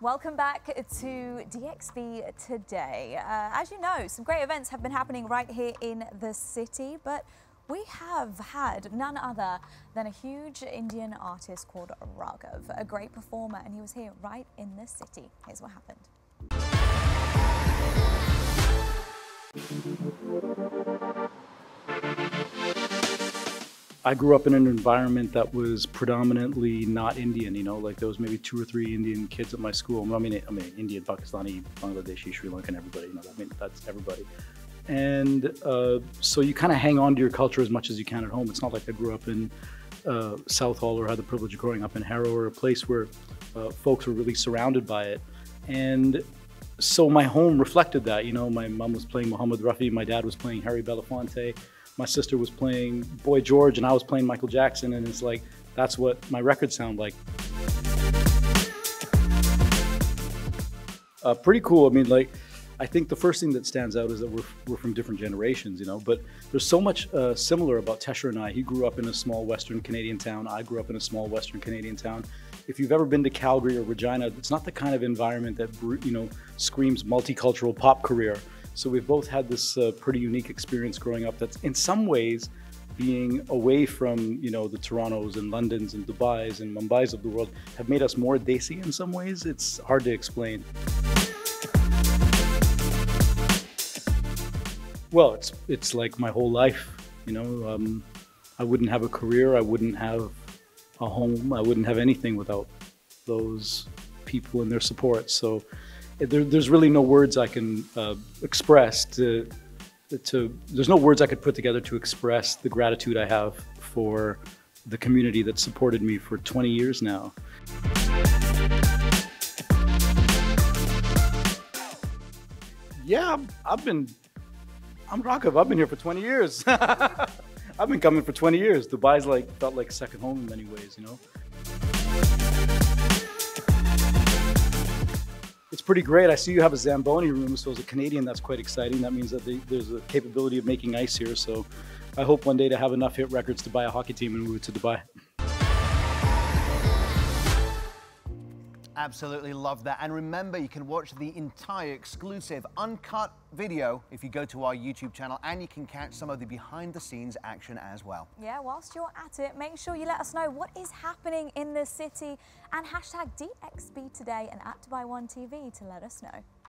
Welcome back to DXB Today. As you know, some great events have been happening right here in the city, but we have had none other than a huge Indian artist called Raghav, a great performer, and he was here right in the city. Here's what happened. I grew up in an environment that was predominantly not Indian, you know, like there was maybe 2 or 3 Indian kids at my school. I mean, Indian, Pakistani, Bangladeshi, Sri Lankan, everybody, you know, I mean, that's everybody. And so you kind of hang on to your culture as much as you can at home. It's not like I grew up in South Hall or had the privilege of growing up in Harrow or a place where folks were really surrounded by it. And so my home reflected that, you know, my mom was playing Muhammad Rafi, my dad was playing Harry Belafonte. My sister was playing Boy George and I was playing Michael Jackson, and it's like, that's what my records sound like. Pretty cool. I mean, like, I think the first thing that stands out is that we're from different generations, you know, but there's so much similar about Tesher and I. He grew up in a small Western Canadian town. I grew up in a small Western Canadian town. If you've ever been to Calgary or Regina, it's not the kind of environment that, you know, screams multicultural pop career. So we've both had this pretty unique experience growing up that's in some ways being away from, you know, the Torontos and Londons and Dubais and Mumbais of the world have made us more desi in some ways. It's hard to explain. Well, it's like my whole life, you know. I wouldn't have a career, I wouldn't have a home, I wouldn't have anything without those people and their support. So There's really no words I can express there's no words I could put together to express the gratitude I have for the community that supported me for 20 years now. Yeah, I'm Raghav, I've been here for 20 years. I've been coming for 20 years. Dubai's like, felt like second home in many ways, you know? It's pretty great. I see you have a Zamboni room, so as a Canadian, that's quite exciting. That means that there's a capability of making ice here, so I hope one day to have enough hit records to buy a hockey team and move it to Dubai. Absolutely love that. And remember, you can watch the entire exclusive uncut video if you go to our YouTube channel, and you can catch some of the behind-the-scenes action as well. Yeah, whilst you're at it, make sure you let us know what is happening in the city and #DXB Today and @Dubai One TV to let us know.